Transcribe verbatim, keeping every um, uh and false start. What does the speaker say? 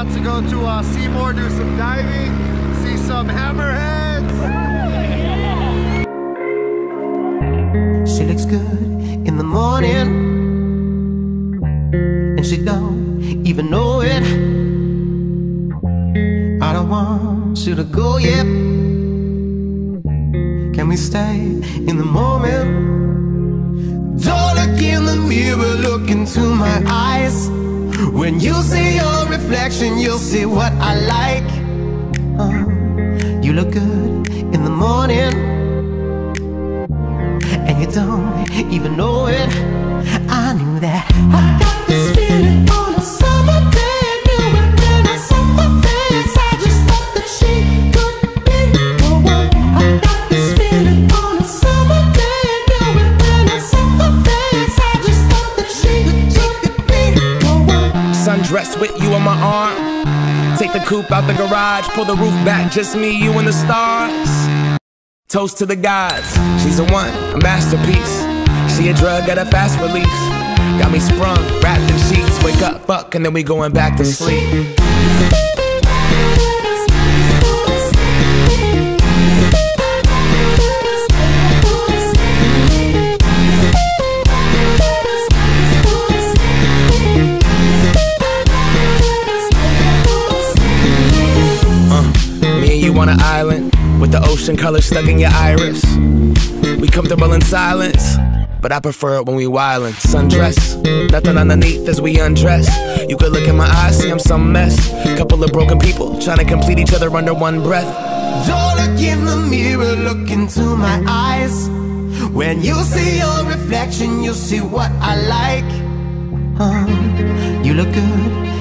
about to go to uh, Seymour, do some diving, see some hammerheads. She looks good in the morning, and she don't even know it. I don't want you to go yet. Can we stay in the moment? Don't look in the mirror, look into my eyes. When you see your reflection, you'll see what I like. uh, You look good in the morning, and you don't even know it. I knew that. I got this feeling on a summer day. Knew it when I saw her face. I just thought that she could be the one. I got this feeling on a summer day. Knew it when I saw her face. I just thought that she could be. Sundress with you on my arm. Take the coupe out the garage, pull the roof back, just me, you, and the stars. Toast to the gods. She's a one, a masterpiece. She a drug at a fast release. Got me sprung, wrapped in sheets. Wake up, fuck, and then we going back to sleep. On an island with the ocean color stuck in your iris. We comfortable in silence, but I prefer it when we wildin'. Sundress, nothing underneath as we undress. You could look in my eyes, see I'm some mess. Couple of broken people trying to complete each other under one breath. Don't look in the mirror, look into my eyes. When you see your reflection, you'll see what I like. uh, You look good